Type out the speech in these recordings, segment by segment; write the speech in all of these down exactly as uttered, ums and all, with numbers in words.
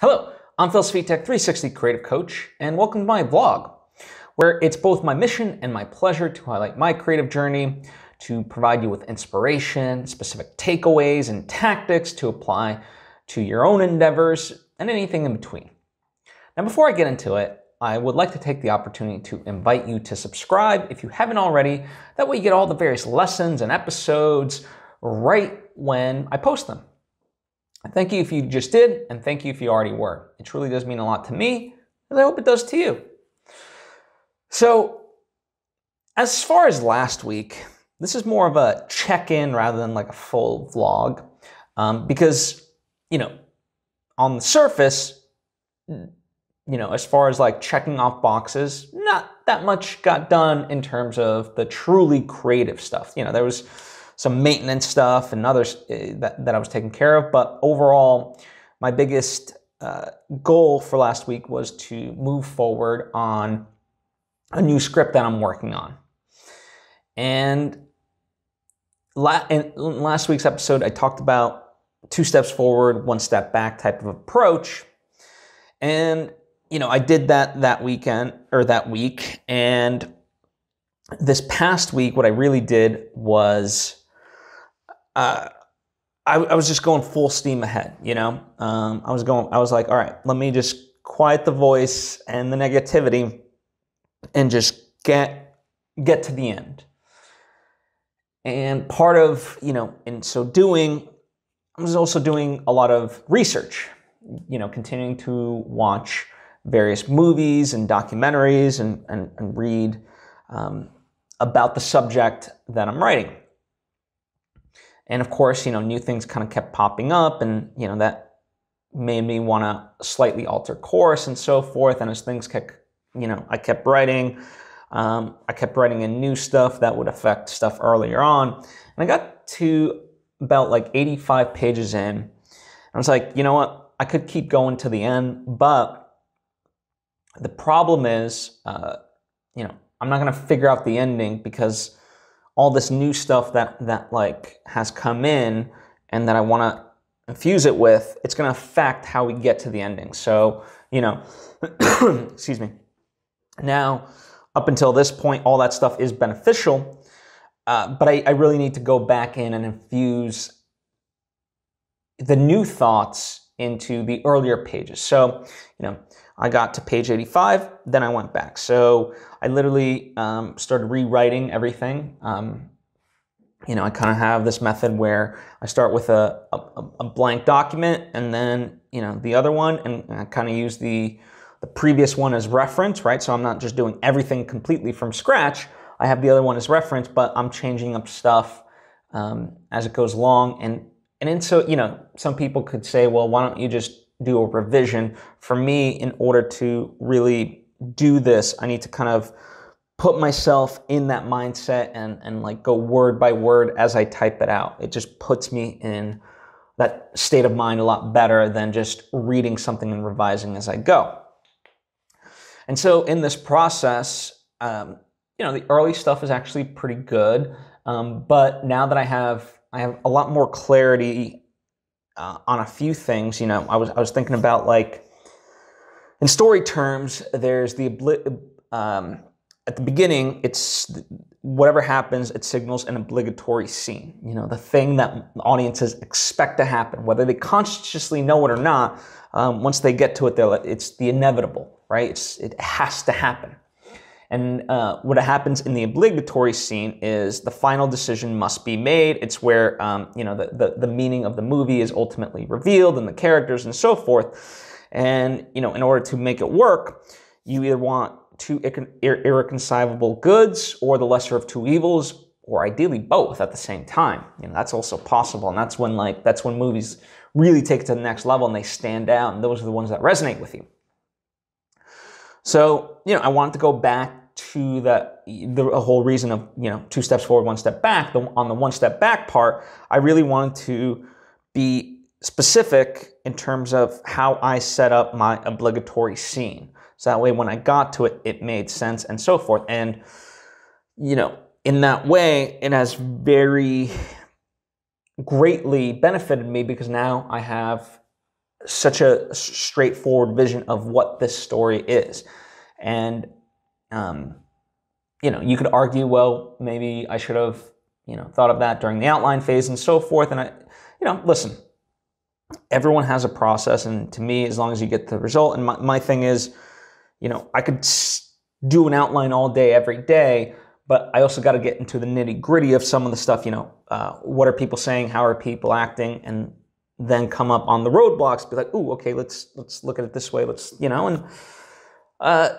Hello, I'm Phil Svitek, three sixty Creative Coach, and welcome to my vlog, where it's both my mission and my pleasure to highlight my creative journey, to provide you with inspiration, specific takeaways and tactics to apply to your own endeavors, and anything in between. Now, before I get into it, I would like to take the opportunity to invite you to subscribe if you haven't already. That way you get all the various lessons and episodes right when I post them. Thank you if you just did, and thank you if you already were. It truly does mean a lot to me, and I hope it does to you. So, as far as last week, this is more of a check-in rather than like a full vlog, um, because, you know, on the surface, you know, as far as like checking off boxes, not that much got done in terms of the truly creative stuff. You know, there was some maintenance stuff and others that, that I was taking care of. But overall, my biggest uh, goal for last week was to move forward on a new script that I'm working on. And la in last week's episode, I talked about two steps forward, one step back type of approach. And you know, I did that that weekend or that week, and this past week, what I really did was uh, I, I was just going full steam ahead. You know, um, I was going. I was like, all right, let me just quiet the voice and the negativity, and just get get to the end. And part of you know, in so doing, I was also doing a lot of research. You know, continuing to watch various movies and documentaries and, and, and read um, about the subject that I'm writing. And of course, you know, new things kind of kept popping up, and, you know, that made me want to slightly alter course and so forth. And as things kept, you know, I kept writing, um, I kept writing in new stuff that would affect stuff earlier on. And I got to about like eighty-five pages in, and I was like, you know what, I could keep going to the end, but the problem is, uh, you know, I'm not going to figure out the ending because all this new stuff that, that like has come in and that I want to infuse it with, it's going to affect how we get to the ending. So, you know, excuse me. Now, up until this point, all that stuff is beneficial, uh, but I, I really need to go back in and infuse the new thoughts into the earlier pages. So, you know, I got to page eighty-five, then I went back. So I literally um, started rewriting everything. Um, you know, I kind of have this method where I start with a, a, a blank document and then, you know, the other one, and I kind of use the, the previous one as reference, right? So I'm not just doing everything completely from scratch. I have the other one as reference, but I'm changing up stuff um, as it goes along. And, and then so, you know, some people could say, well, why don't you just do a revision? For me, in order to really do this, I need to kind of put myself in that mindset and, and like go word by word as I type it out. It just puts me in that state of mind a lot better than just reading something and revising as I go. And so in this process, um, you know, the early stuff is actually pretty good. Um, but now that I have, I have a lot more clarity Uh, on a few things, you know, I was I was thinking about, like, in story terms, there's the um, at the beginning, it's whatever happens, it signals an obligatory scene. You know, the thing that audiences expect to happen, whether they consciously know it or not. Um, once they get to it, they're like, it's the inevitable, right? It's, it has to happen. And uh, what happens in the obligatory scene is the final decision must be made. It's where um, you know the, the the meaning of the movie is ultimately revealed, and the characters and so forth. And you know, in order to make it work, you either want two irre irreconcilable goods, or the lesser of two evils, or ideally both at the same time. You know, that's also possible, and that's when like that's when movies really take it to the next level and they stand out. And those are the ones that resonate with you. So you know, I wanted to go back to the, the whole reason of, you know, two steps forward, one step back. The, on the one step back part, I really wanted to be specific in terms of how I set up my obligatory scene. So that way when I got to it, it made sense and so forth. And, you know, in that way, it has very greatly benefited me because now I have such a straightforward vision of what this story is. And, um, you know, you could argue, well, maybe I should have, you know, thought of that during the outline phase and so forth. And I, you know, listen, everyone has a process. And to me, as long as you get the result, and my, my thing is, you know, I could do an outline all day, every day, but I also got to get into the nitty gritty of some of the stuff, you know, uh, what are people saying? How are people acting? And then come up on the roadblocks, be like, ooh, okay, let's, let's look at it this way. Let's, you know, and, uh,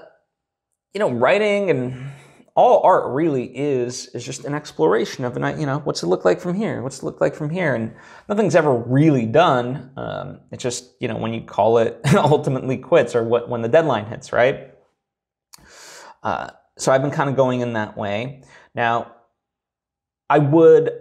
you know, writing and all art really is, is just an exploration of, an, you know, what's it look like from here? What's it look like from here? And nothing's ever really done. Um, it's just, you know, when you call it ultimately quits, or what, when the deadline hits, right? Uh, so I've been kind of going in that way. Now, I would,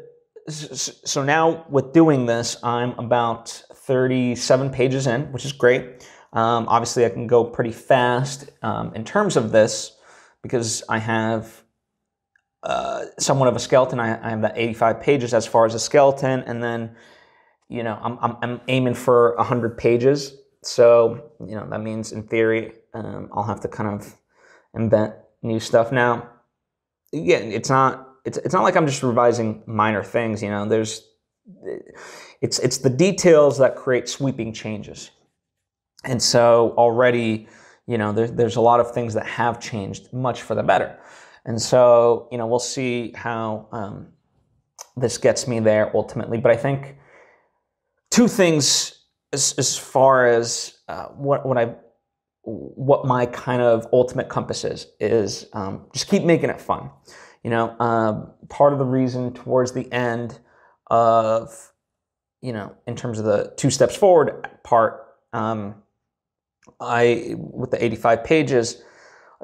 so now with doing this, I'm about thirty-seven pages in, which is great. Um, obviously, I can go pretty fast um, in terms of this, because I have uh, somewhat of a skeleton. I, I have that eighty-five pages as far as a skeleton, and then, you know, I'm, I'm, I'm aiming for one hundred pages. So, you know, that means in theory, um, I'll have to kind of invent new stuff. Now, again, it's not it's it's not like I'm just revising minor things. You know, there's it's it's the details that create sweeping changes, and so already, you know, there's, there's a lot of things that have changed much for the better. And so, you know, we'll see how um, this gets me there ultimately. But I think two things as, as far as uh, what, what, I, what my kind of ultimate compass is, is um, just keep making it fun. You know, um, part of the reason towards the end of, you know, in terms of the two steps forward part, um, I, with the eighty-five pages,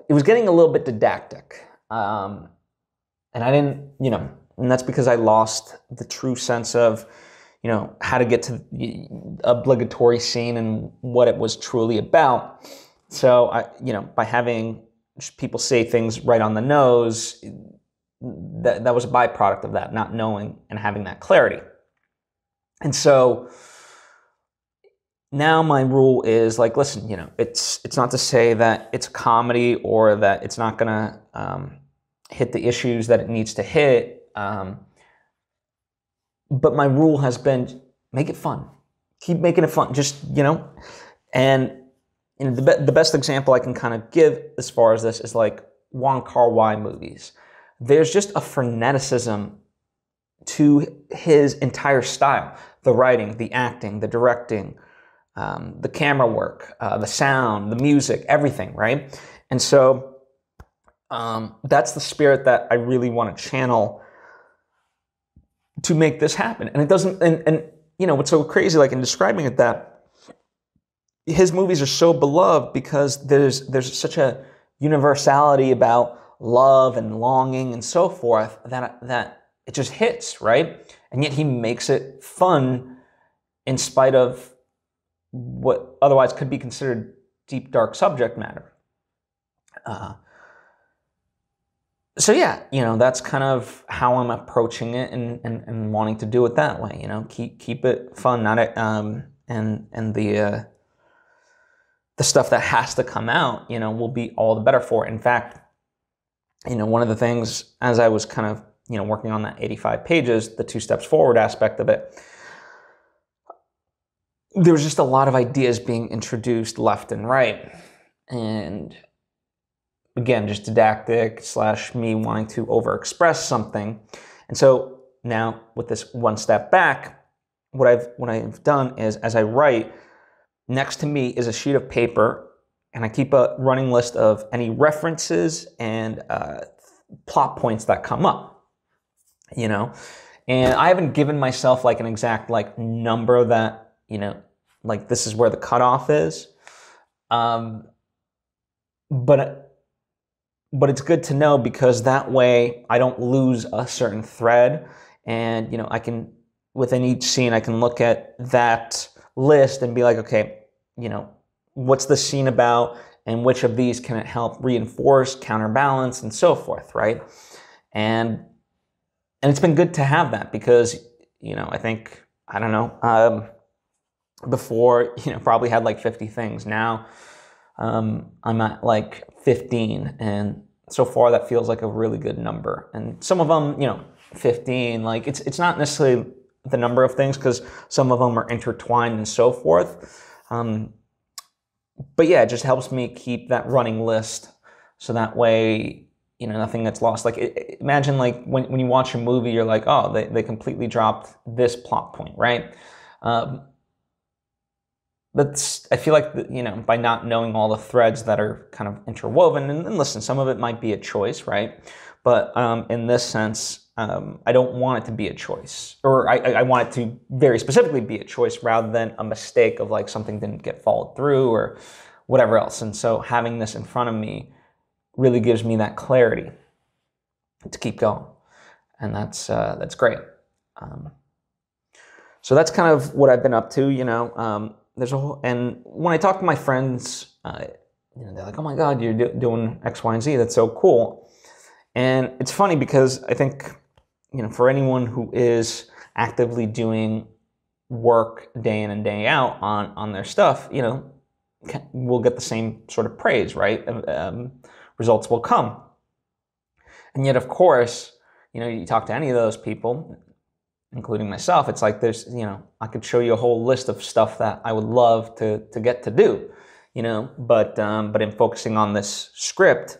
it was getting a little bit didactic. Um, and I didn't, you know, and that's because I lost the true sense of, you know, how to get to the obligatory scene and what it was truly about. So, I, you know, by having people say things right on the nose, that, that was a byproduct of that, not knowing and having that clarity. And so, now my rule is like, listen, you know, it's it's not to say that it's a comedy or that it's not going to um, hit the issues that it needs to hit. Um, but my rule has been, make it fun. Keep making it fun. Just, you know, and you know, the, be the best example I can kind of give as far as this is like Wong Kar-wai movies. There's just a freneticism to his entire style. The writing, the acting, the directing, Um, the camera work, uh, the sound, the music, everything, right? And so um, that's the spirit that I really want to channel to make this happen. And it doesn't, and, and you know, what's so crazy, like in describing it, that his movies are so beloved because there's, there's such a universality about love and longing and so forth that, that it just hits, right? And yet he makes it fun in spite of what otherwise could be considered deep, dark subject matter. Uh, so yeah, you know, that's kind of how I'm approaching it and, and, and wanting to do it that way, you know, keep, keep it fun, not it, um, and, and the, uh, the stuff that has to come out, you know, will be all the better for it. In fact, you know, one of the things as I was kind of, you know, working on that eighty-five pages, the two steps forward aspect of it, there was just a lot of ideas being introduced left and right. And again, just didactic slash me wanting to overexpress something. And so now with this one step back, what I've, what I've done is as I write, next to me is a sheet of paper, and I keep a running list of any references and uh, plot points that come up, you know? And I haven't given myself like an exact like number that, you know, like this is where the cutoff is. Um, but, but it's good to know, because that way I don't lose a certain thread. And, you know, I can, within each scene, I can look at that list and be like, okay, you know, what's the scene about and which of these can it help reinforce, counterbalance, and so forth, right? And, and it's been good to have that because, you know, I think, I don't know, um, before, you know, probably had like fifty things. Now um, I'm at like fifteen, and so far that feels like a really good number. And some of them, you know, fifteen, like it's, it's not necessarily the number of things, because some of them are intertwined and so forth. Um, but yeah, it just helps me keep that running list. So that way, you know, nothing gets lost. Like it, imagine like when, when you watch a movie, you're like, oh, they, they completely dropped this plot point, right? Um, But I feel like, you know, by not knowing all the threads that are kind of interwoven, and, and listen, some of it might be a choice, right? But um, in this sense, um, I don't want it to be a choice, or I, I want it to very specifically be a choice rather than a mistake of like something didn't get followed through or whatever else. And so having this in front of me really gives me that clarity to keep going. And that's, uh, that's great. Um, so that's kind of what I've been up to, you know. Um, There's a whole, and when I talk to my friends, uh, you know, they're like, "Oh my God, you're do doing X, Y, and Z. That's so cool." And it's funny because I think, you know, for anyone who is actively doing work day in and day out on on their stuff, you know, will get the same sort of praise, right? Um, results will come. And yet, of course, you know, you talk to any of those people, including myself, it's like there's, you know, I could show you a whole list of stuff that I would love to, to get to do, you know, but, um, but in focusing on this script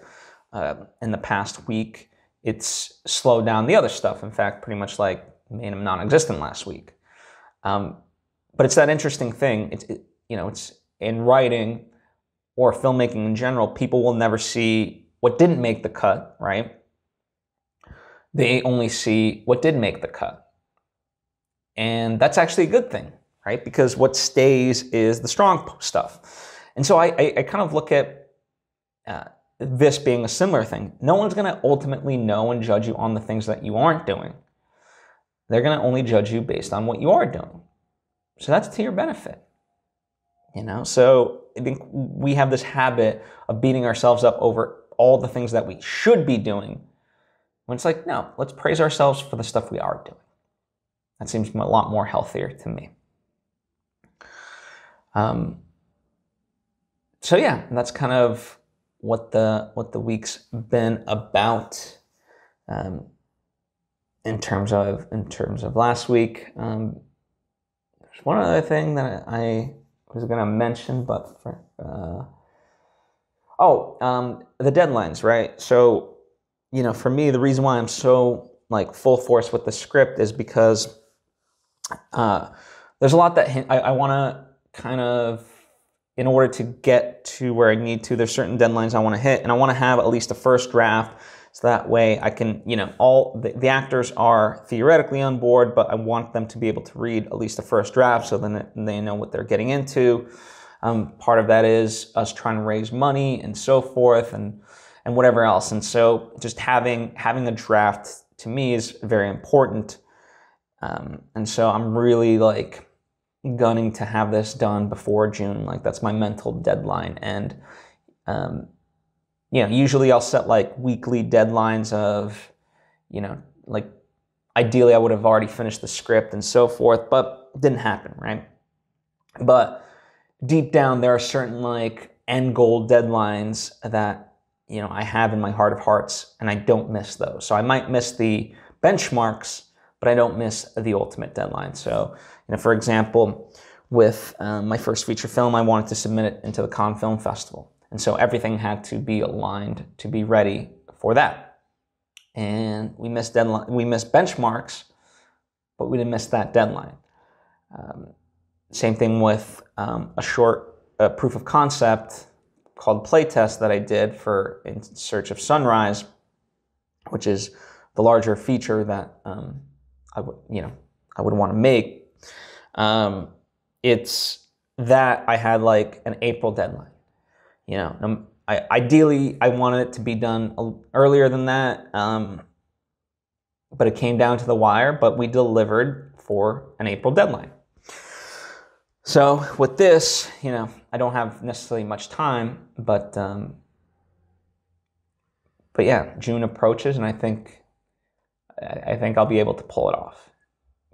uh, in the past week, it's slowed down the other stuff. In fact, pretty much like made them non-existent last week. Um, but it's that interesting thing. It's, it, you know, it's in writing or filmmaking in general, people will never see what didn't make the cut, right? They only see what did make the cut. And that's actually a good thing, right? Because what stays is the strong stuff. And so I, I, I kind of look at uh, this being a similar thing. No one's going to ultimately know and judge you on the things that you aren't doing. They're going to only judge you based on what you are doing. So that's to your benefit, you know? So I think we have this habit of beating ourselves up over all the things that we should be doing, when it's like, no, let's praise ourselves for the stuff we are doing. That seems a lot more healthier to me. Um, so yeah, that's kind of what the what the week's been about um, in terms of in terms of last week. Um, there's one other thing that I was going to mention, but for, uh, oh, um, the deadlines, right? So you know, for me, the reason why I'm so like full force with the script is because. Uh, there's a lot that I, I want to kind of, in order to get to where I need to, there's certain deadlines I want to hit, and I want to have at least a first draft, so that way I can, you know, all the, the actors are theoretically on board, but I want them to be able to read at least a first draft, so then they know what they're getting into. Um, part of that is us trying to raise money and so forth, and and whatever else. And so just having having a draft to me is very important. Um, and so I'm really like gunning to have this done before June. Like that's my mental deadline. And, um, you know, usually I'll set like weekly deadlines of, you know, like ideally I would have already finished the script and so forth, but it didn't happen. Right. But deep down, there are certain like end goal deadlines that, you know, I have in my heart of hearts, and I don't miss those. So I might miss the benchmarks, but I don't miss the ultimate deadline. So, you know, for example, with um, my first feature film, I wanted to submit it into the Cannes Film Festival. And so everything had to be aligned to be ready for that. And we missed deadline, we missed benchmarks, but we didn't miss that deadline. Um, same thing with um, a short uh, proof of concept called Playtest that I did for In Search of Sunrise, which is the larger feature that, um, I would, you know, I would want to make. Um, it's that I had like an April deadline. You know, I, ideally I wanted it to be done earlier than that, um, but it came down to the wire. But we delivered for an April deadline. So with this, you know, I don't have necessarily much time, but um, but yeah, June approaches, and I think. I think I'll be able to pull it off,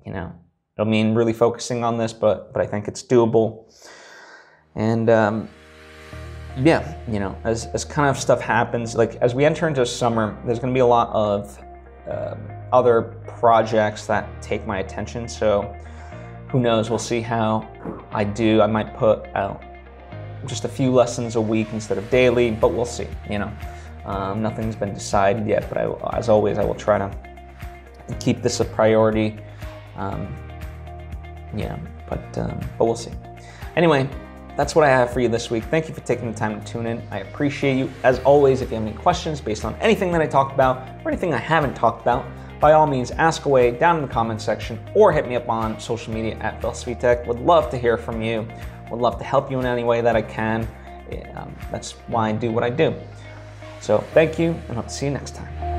you know? It'll mean really focusing on this, but, but I think it's doable. And um, yeah, you know, as, as kind of stuff happens, like as we enter into summer, there's gonna be a lot of um, other projects that take my attention. So who knows, we'll see how I do. I might put out just a few lessons a week instead of daily, but we'll see, you know. Um, nothing's been decided yet, but I, as always, I will try to keep this a priority. Um, yeah, but, um, but we'll see. Anyway, that's what I have for you this week. Thank you for taking the time to tune in. I appreciate you. As always, if you have any questions based on anything that I talked about or anything I haven't talked about, by all means, ask away down in the comments section or hit me up on social media at Phil Svitek. Would love to hear from you. Would love to help you in any way that I can. Yeah, um, that's why I do what I do. So thank you, and I'll see you next time.